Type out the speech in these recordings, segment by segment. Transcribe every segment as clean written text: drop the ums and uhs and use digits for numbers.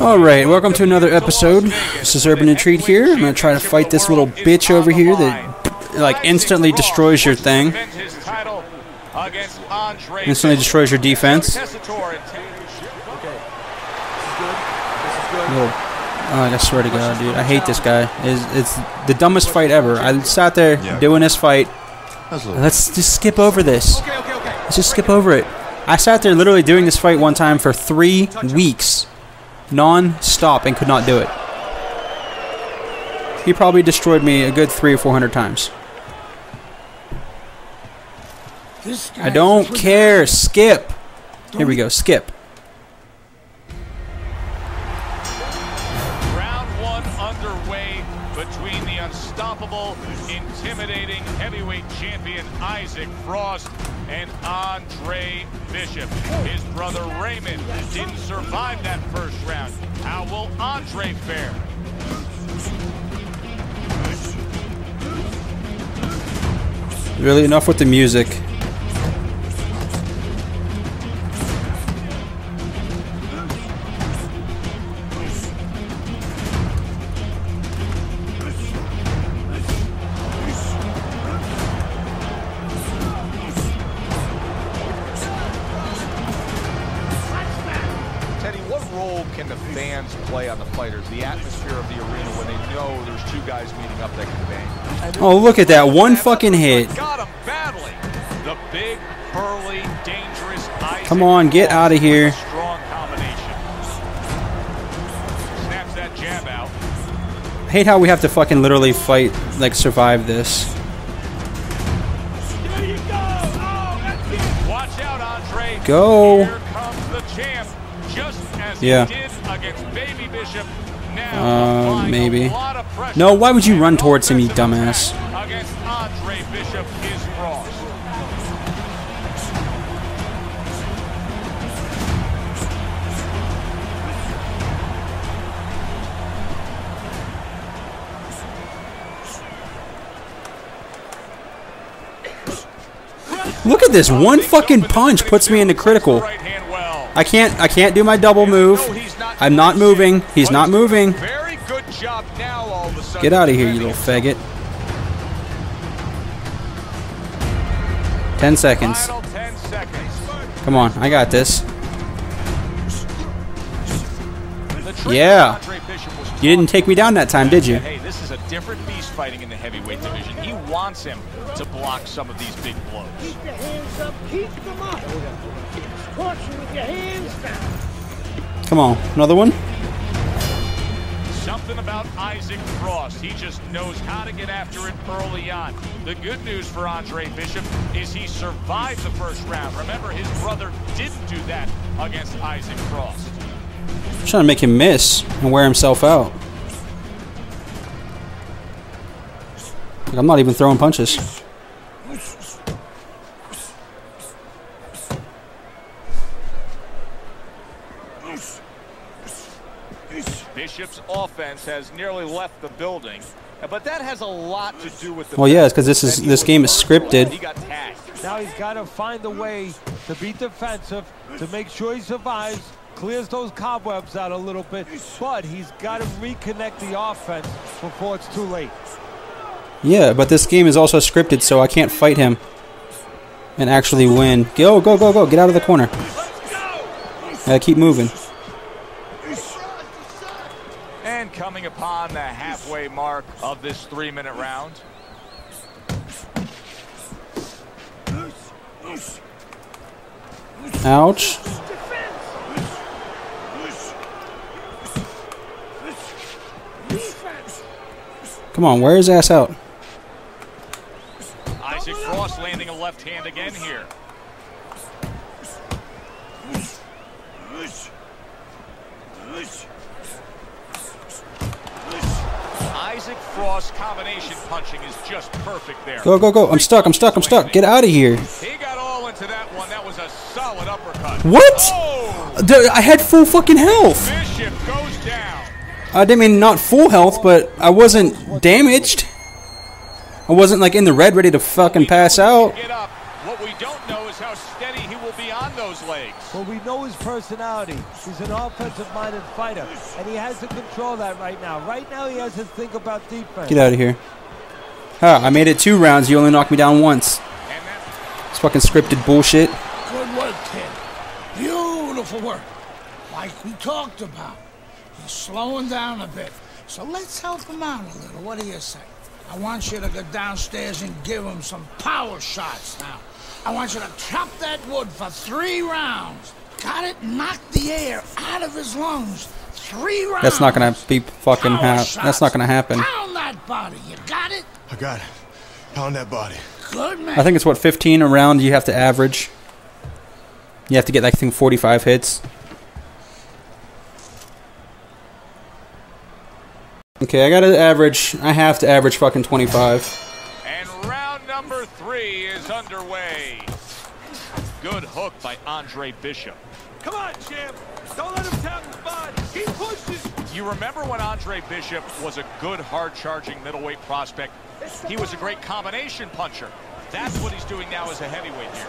Alright, welcome to another episode. This is Urban Intrigue here. I'm going to try to fight this little bitch over here that, like, instantly destroys your thing. Instantly destroys your defense. Oh, I swear to God, dude. I hate this guy. It's the dumbest fight ever. I sat there doing this fight. Let's just skip over this. Let's just skip over it. I sat there literally doing this fight one time for 3 weeks. Non-stop and could not do it. He probably destroyed me a good 300 or 400 times. I don't care. Skip. Here we go. Skip. Round one underway between the unstoppable, intimidating heavyweight champion Isaac Frost and Andre Bishop. His brother Raymond didn't survive that first round. How will Andre fare? Really, enough with the music. Can the fans play on the fighters? The atmosphere of the arena when they know there's two guys meeting up that can bang. Oh, look at that one fucking hit. Got him badly. The big, burly, dangerous Isaac. Come on, get out of here. Strong combination. Snaps that jab out. I hate how we have to fucking literally fight, like, survive this. There you go. Oh, that's it. Watch out, Andre. Go. Here comes the champ. Just as he did against Baby Bishop, now maybe. A lot of pressure. No, why would you run towards him, you dumbass? Against Andre Bishop is Frost. Look at this one fucking punch puts me into critical. I can't do my double move. I'm not moving. He's not moving. Get out of here, you little faggot. 10 seconds. Come on, I got this. Yeah. You didn't take me down that time, did you? Hey, this is a different beast fighting in the heavyweight division. He wants him to block some of these big blows. Keep your hands up. Keep them up. Come on, another one. Something about Isaac Frost. He just knows how to get after it early on. The good news for Andre Bishop is he survived the first round. Remember, his brother didn't do that against Isaac Frost. I'm trying to make him miss and wear himself out. I'm not even throwing punches. Bishop's offense has nearly left the building, but that has a lot to do with the it's because this game is scripted. Now he's got to find a way to be defensive, to make sure he survives, clears those cobwebs out a little bit, but he's got to reconnect the offense before it's too late. Yeah, but this game is also scripted, so I can't fight him and actually win. Go, go, go, go! Get out of the corner. Keep moving. And coming upon the halfway mark of this 3-minute round. Ouch. Come on, wear his ass out. Isaac Frost landing a left hand again here. Isaac Frost combination punching is just perfect there. Go, go, go. I'm stuck. I'm stuck. I'm stuck. Get out of here. He got all into that one. That was a solid uppercut. What? Oh. Dude, I had full fucking health. Bishop goes down. I didn't mean not full health, but I wasn't damaged. I wasn't like in the red ready to fucking pass out. What we don't know is how steady he will be on those legs. Well, we know his personality. He's an offensive-minded fighter, and he has to control that right now. Right now, he has to think about defense. Get out of here. Huh, I made it 2 rounds. You only knocked me down once. It's fucking scripted bullshit. Good work, kid. Beautiful work. Like we talked about. He's slowing down a bit. So let's help him out a little. What do you say? I want you to go downstairs and give him some power shots now. I want you to chop that wood for 3 rounds. Got it? Knock the air out of his lungs. 3 rounds. That's not gonna be fucking happen. That's not gonna happen. Pound that body. You got it? I got it. Pound that body. Good man. I think it's what, 15 a round you have to average. You have to get, like, I think 45 hits. Okay, I gotta average. I have to average fucking 25. Round 3 is underway. Good hook by Andre Bishop. Come on, champ. Don't let him tap the body. He pushes. You remember when Andre Bishop was a good, hard-charging middleweight prospect? He was a great combination puncher. That's what he's doing now as a heavyweight here.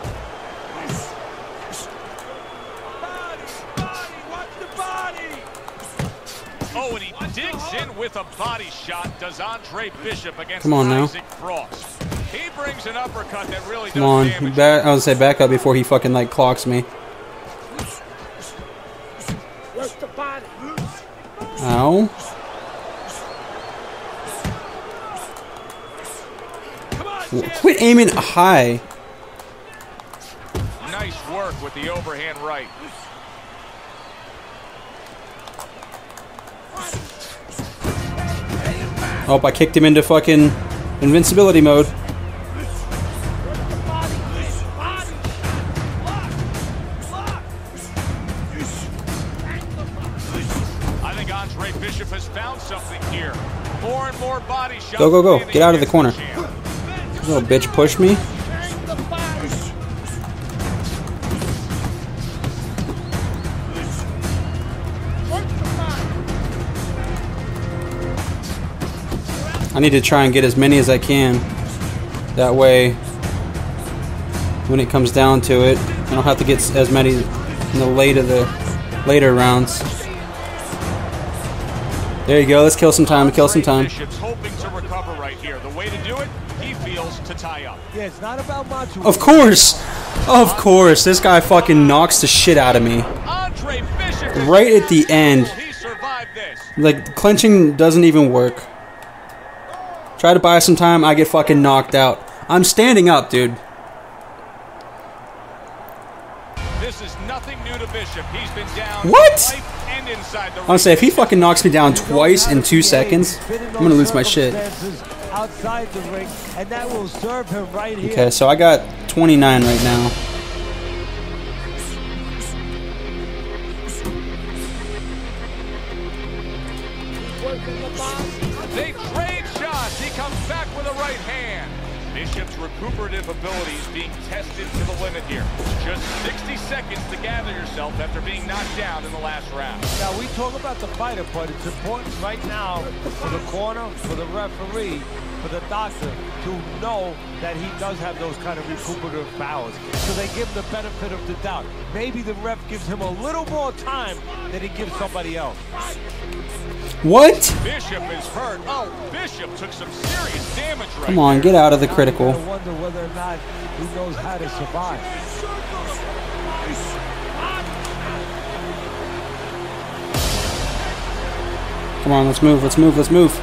Body, body, watch the body. Oh, and he digs in with a body shot. Does Andre Bishop against Isaac Frost? He brings an uppercut that really does damage. Back, I would say back up before he fucking like clocks me. Ow. Quit aiming high. Nice work with the overhand right. Oh, I kicked him into fucking invincibility mode. Go, go, go. Get out of the corner. Little bitch, push me. I need to try and get as many as I can. That way, when it comes down to it, I don't have to get as many in the later rounds. There you go. Let's kill some time. Kill some time. Yeah, it's not about macho. Of course! Of course! This guy fucking knocks the shit out of me. Right at the end. Like, clinching doesn't even work. Try to buy some time, I get fucking knocked out. I'm standing up, dude. This is nothing new to Bishop. He's been down. What? Honestly, if he fucking knocks me down twice in 2 seconds, I'm gonna lose my shit. Outside the ring, and that will serve him right here. Okay, so I got 29 right now. They trade shots. He comes back with a right hand. Bishop's recuperative ability is being tested to the limit here. Just 60 seconds to gather yourself after being knocked down in the last round. Now, we talk about the fighter, but it's important right now for the corner, for the referee, for the doctor to know that he does have those kind of recuperative powers. So they give him the benefit of the doubt. Maybe the ref gives him a little more time than he gives somebody else. What? Bishop is hurt. Oh, Bishop took some serious damage right. Come on, get out of the critical. I wonder whether or not he knows how to survive. Come on, let's move, let's move, let's move.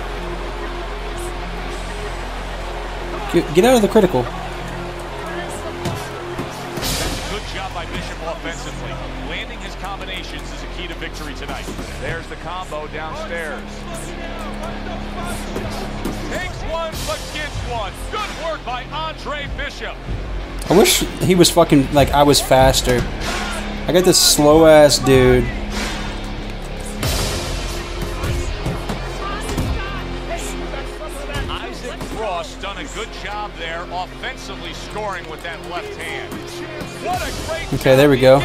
Get out of the critical. Good job by Bishop offensively. Landing his combinations is a key to victory tonight. There's the combo downstairs. Takes one, but gets one. Good work by Andre Bishop. I wish he was fucking, like, I was faster. I got this slow-ass dude. Isaac Frost done a good job there, offensively scoring with that left hand. What a great okay, there we go.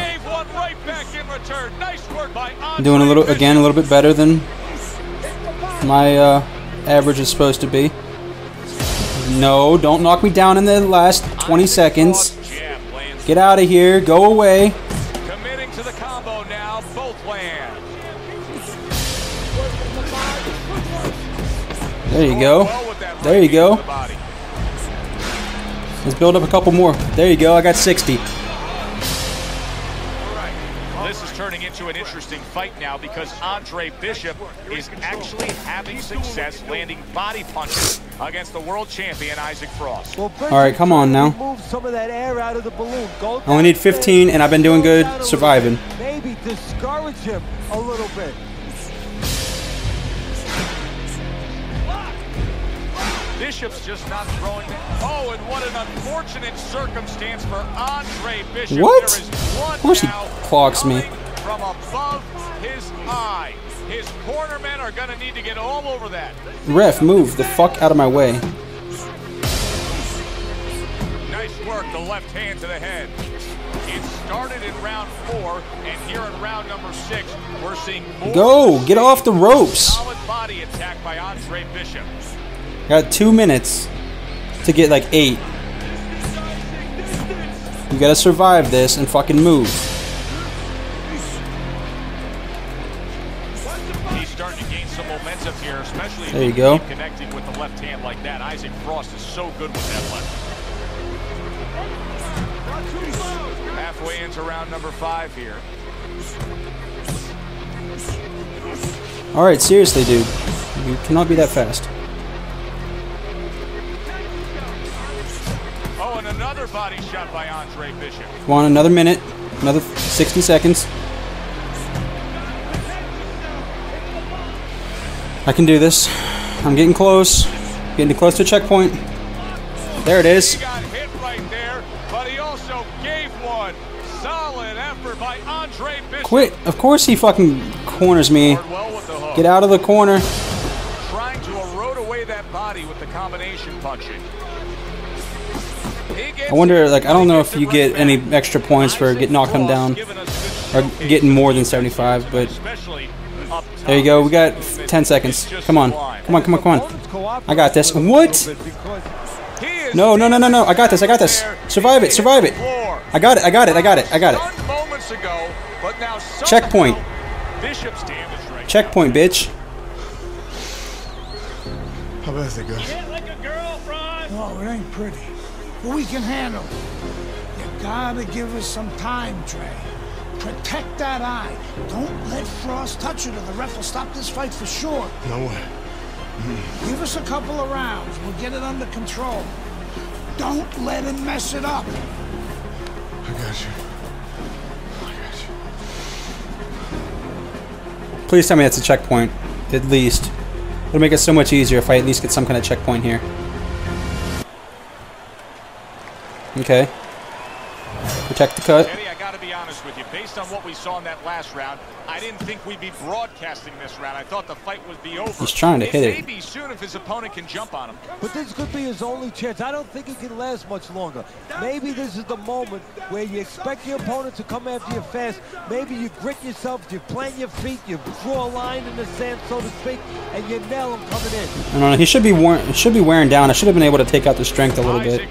Right back in return. Nice work by Andre. Doing a little bit better than my average is supposed to be. No, don't knock me down in the last 20 seconds. Get out of here. Go away. Committing There you go. There you go. Let's build up a couple more. There you go. I got 60. This is turning into an interesting fight now because Andre Bishop is actually having success landing body punches against the world champion Isaac Frost. All right, come on now. I only need 15, and I've been doing good surviving. Maybe discourage him a little bit. Bishop's just not throwing. Oh, and what an unfortunate circumstance for Andre Bishop. What? Of course he clocks me. From above his eye. His cornermen are going to need to get all over that. Ref, move the fuck out of my way. Nice work, the left hand to the head. It started in round 4, and here in round number 6, we're seeing more. Go, get off the ropes. Solid body attack by Andre Bishop. Got 2 minutes to get like 8. You gotta survive this and fucking move. He's starting to gain some momentum here, especially there you go. Connecting with the left hand like that. Isaac Frost is so good with that left. Halfway into round number 5 here. All right, seriously, dude, you cannot be that fast. Another body shot by Andre Bishop. Want another minute, another 60 seconds. I can do this. I'm getting close. Getting close to checkpoint. There it is. He got hit right there, but he also gave one. Solid effort by Andre Bishop. Quit. Of course he fucking corners me. Get out of the corner. Trying to erode away that body with the combination punching. I wonder, like, I don't know if you get any extra points for getting knocked him down or getting more than 75, but there you go. We got 10 seconds. Come on. Come on, come on, come on. I got this. What? No, no, no, no, no. I got this. I got this. Survive it. Survive it. I got it. I got it. I got it. I got it. Checkpoint. Checkpoint, bitch. How about that, guys? Oh, it ain't pretty. We can handle it. You gotta give us some time, Trey. Protect that eye. Don't let Frost touch it, or the ref will stop this fight for sure. No way. Give us a couple of rounds. We'll get it under control. Don't let him mess it up. I got you. I got you. Please tell me that's a checkpoint, at least. It'll make it so much easier if I at least get some kind of checkpoint here. Okay. Protect the cut. Eddie, I gotta be honest with you. Based on what we saw in that last round, I didn't think we'd be broadcasting this round. I thought the fight would be over. He's trying to hit it. Maybe soon if his opponent can jump on him. But this could be his only chance. I don't think he can last much longer. Maybe this is the moment where you expect your opponent to come after you fast. Maybe you grit yourself, you plant your feet, you draw a line in the sand, so to speak, and you nail him coming in. I don't know. He should be wearing down. I should have been able to take out the strength a little bit.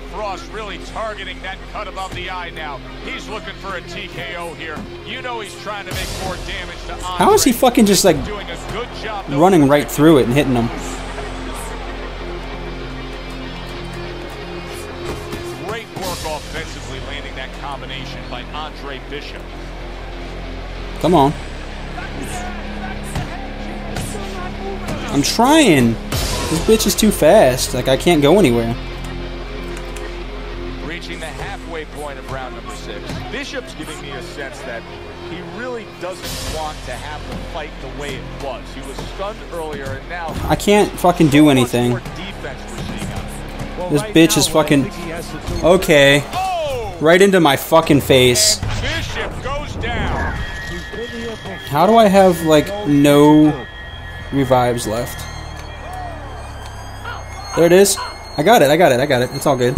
Really targeting that cut above the eye now. He's looking for a TKO here. You know he's trying to make more damage to Andre. How is he fucking just like doing a good job running right through it and hitting him? Great work offensively landing that combination by Andre Bishop. Come on. I'm trying. This bitch is too fast. Like I can't go anywhere. The halfway point of round number 6. Bishop's giving me a sense that he really doesn't want to have the fight the way it was. He was stunned earlier, and now I can't fucking do anything. This bitch is fucking okay. Right into my fucking face. Bishop goes down. How do I have like no revives left? There it is. I got it. I got it. I got it. It's all good.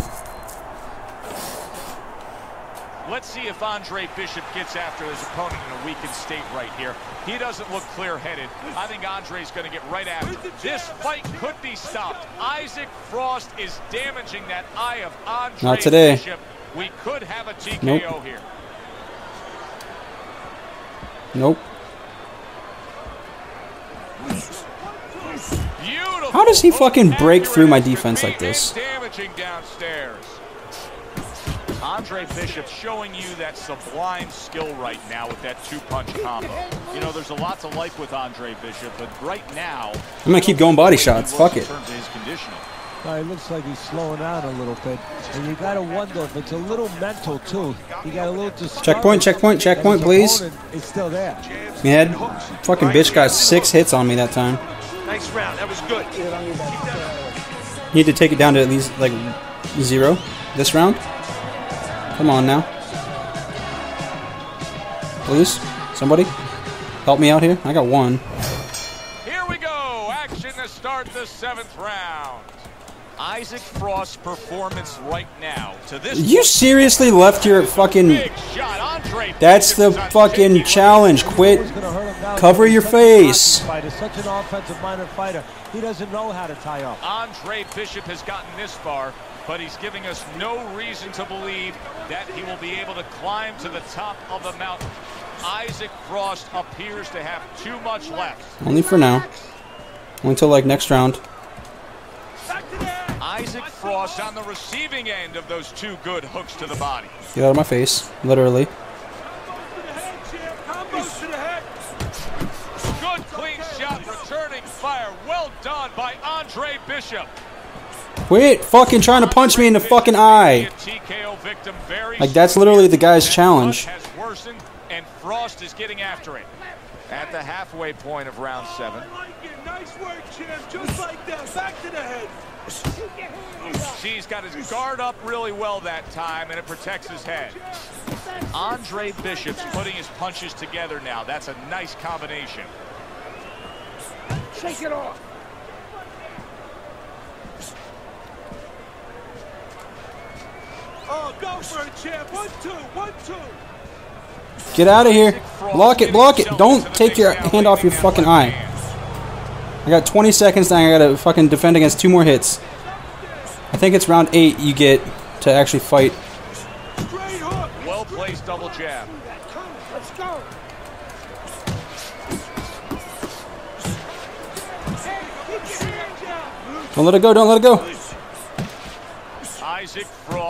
Let's see if Andre Bishop gets after his opponent in a weakened state right here. He doesn't look clear-headed. I think Andre's going to get right after him. This fight could be stopped. Isaac Frost is damaging that eye of Andre Bishop. Not today. We could have a TKO here. Nope. How does he fucking break through my defense like this? Andre Bishop showing you that sublime skill right now with that two-punch combo. You know, there's a lot to like with Andre Bishop, but right now... I'm going to keep going body shots. Fuck it. It looks like he's slowing down a little bit. And you got to wonder if it's a little mental, too. You got a little... Checkpoint, checkpoint, checkpoint, please. It's still there. Man, fucking bitch got 6 hits on me that time. Nice round. That was good. Need to take it down to at least, like, 0 this round. Come on now. Please, somebody help me out here. I got 1. Here we go. Action to start the 7th round. Isaac Frost's performance right now to this. You seriously left your fucking... That's the fucking challenge. Quit. Cover your face. Such an offensive minded fighter. He doesn't know how to tie up. Andre Bishop has gotten this far, but he's giving us no reason to believe that he will be able to climb to the top of the mountain. Isaac Frost appears to have too much left. Only for now. Until like next round. Isaac Frost on the receiving end of those 2 good hooks to the body. Get out of my face, literally. Good clean shot, returning fire. Well done by Andre Bishop. Quit fucking trying to punch me in the fucking eye. Like, that's literally the guy's challenge. And Frost is getting after it. At the halfway point of round 7. Nice work, champ. Just like that. Back to the head. She's got his guard up really well that time, and it protects his head. Andre Bishop's putting his punches together now. That's a nice combination. Shake it off. Oh, go for it, champ. 1, 2, 1, 2. Get out of here. Block it, block it. Don't take your hand off your fucking eye. I got 20 seconds now. I gotta fucking defend against 2 more hits. I think it's round 8 you get to actually fight. Well placed double jab. Let's go. Don't let it go, don't let it go.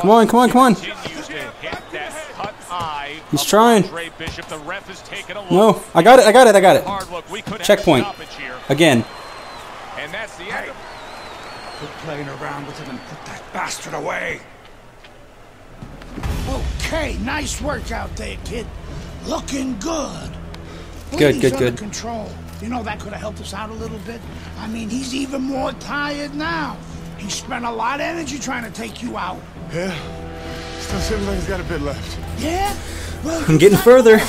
Come on, come on, come on. He's trying. No, I got it, I got it, I got it. Checkpoint. Again. And that's the end. Quit playing around with him and put that bastard away. Okay, nice work out there, kid. Looking good. Good, good, good. Control. You know, that could have helped us out a little bit. I mean, he's even more tired now. He spent a lot of energy trying to take you out. Yeah. Still seems like he's got a bit left. Yeah. Well, I'm getting further.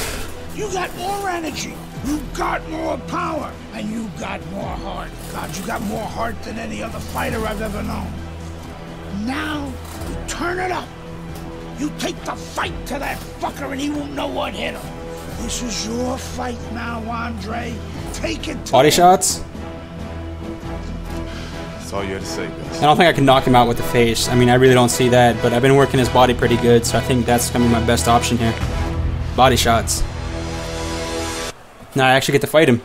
You got more energy. You got more power, and you got more heart. God, you got more heart than any other fighter I've ever known. Now, you turn it up. You take the fight to that fucker, and he won't know what hit him. This is your fight now, Andre. Take it to body shots. That's all you had to say, guys. I don't think I can knock him out with the face. I mean, I really don't see that, but I've been working his body pretty good, so I think that's going to be my best option here. Body shots. Now I actually get to fight him.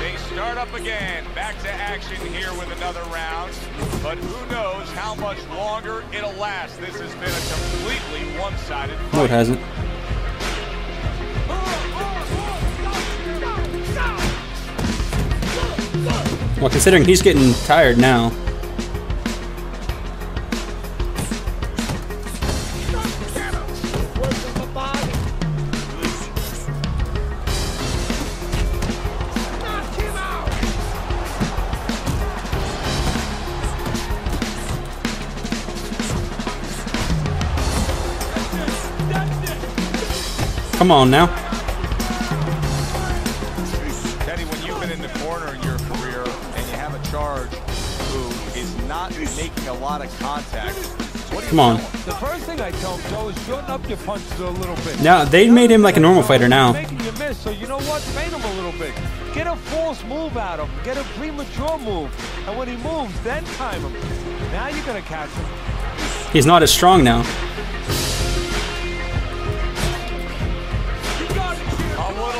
They start up again. Back to action here with another round. But who knows how much longer it'll last. This has been a completely one-sided fight. No, it hasn't. Well, considering he's getting tired now. Come on now. Teddy, when you've been in the corner in your career and you have a charge who is not making a lot of contact, what do you come on. The first thing I tell Joe is shorten up your punches a little bit. Now they made him like a normal fighter now. Making you miss, so you know what? Fade him a little bit. Get a false move out of him. Get a premature move. And when he moves, then time him. Now you're gonna catch him. He's not as strong now.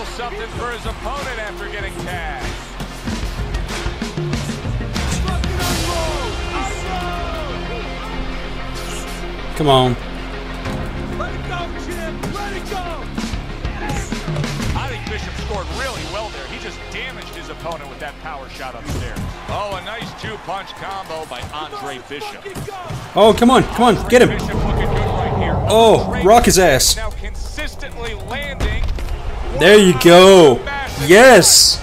little something for his opponent after getting tagged. Come on. Let it go, Jim. Let it go. I think Bishop scored really well there. He just damaged his opponent with that power shot upstairs. Oh, a nice two-punch combo by Andre Bishop. Oh, come on. Come on. Get him. Oh, rock his ass. Now consistently landing. There you go. Yes.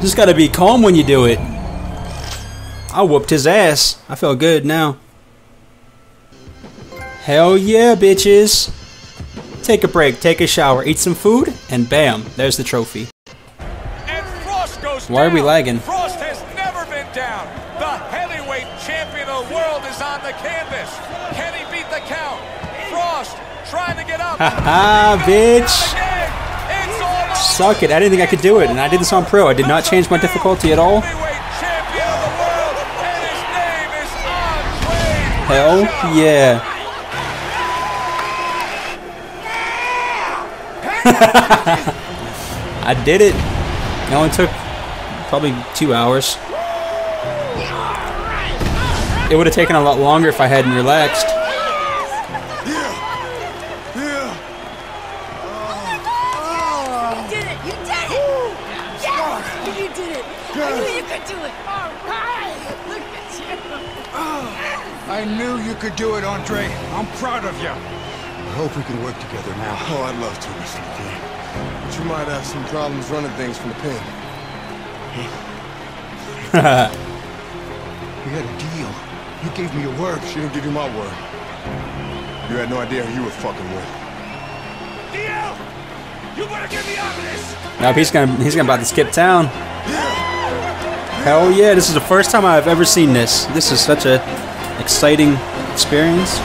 Just got to be calm when you do it. I whooped his ass. I feel good now. Hell yeah, bitches. Take a break, take a shower, eat some food, and bam, there's the trophy. And Frost goes down. Why are we lagging? Frost has never been down. The heavyweight champion of the world is on the canvas. Can he beat the count? Frost trying to get up. Ha ha, bitch. Suck it. I didn't think I could do it, and I did this on pro. I did not change my difficulty at all. Hell yeah. I did it. It only took probably 2 hours. It would have taken a lot longer if I hadn't relaxed. You did it! You did it! Yes! You did it! I knew you could do it! All right! Look at you! I knew you could do it, Andre. I'm proud of you. I hope we can work together now. Oh, I'd love to, Mr. McLean. But you might have some problems running things from the pen. We had a deal. You gave me your word. She didn't give you my word. You had no idea who you were fucking with. Deal! You better get me out of this! Now he's gonna about to skip town. Hell yeah! This is the first time I've ever seen this. This is such a exciting experience.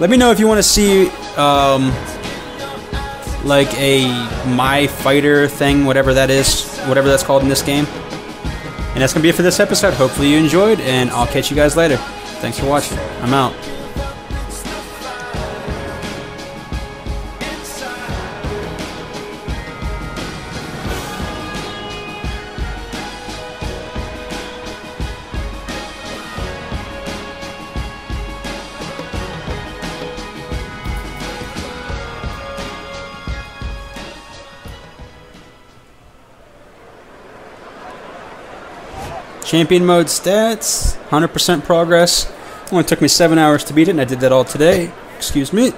Let me know if you want to see, like a My Fighter thing, whatever that is, whatever that's called in this game. And that's going to be it for this episode. Hopefully you enjoyed, and I'll catch you guys later. Thanks for watching. I'm out. Champion mode stats, 100% progress. It only took me 7 hours to beat it, and I did that all today. Excuse me.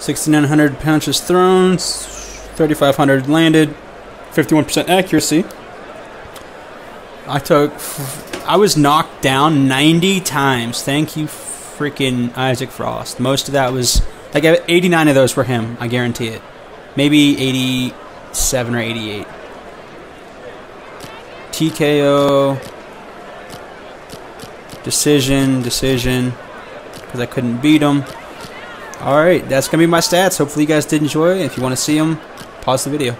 6,900 punches thrown, 3,500 landed, 51% accuracy. I was knocked down 90 times. Thank you, freaking Isaac Frost. Most of that was, like, 89 of those were him. I guarantee it. Maybe 87 or 88. TKO, decision, because I couldn't beat him. Alright, that's going to be my stats. Hopefully you guys did enjoy. If you want to see them, pause the video.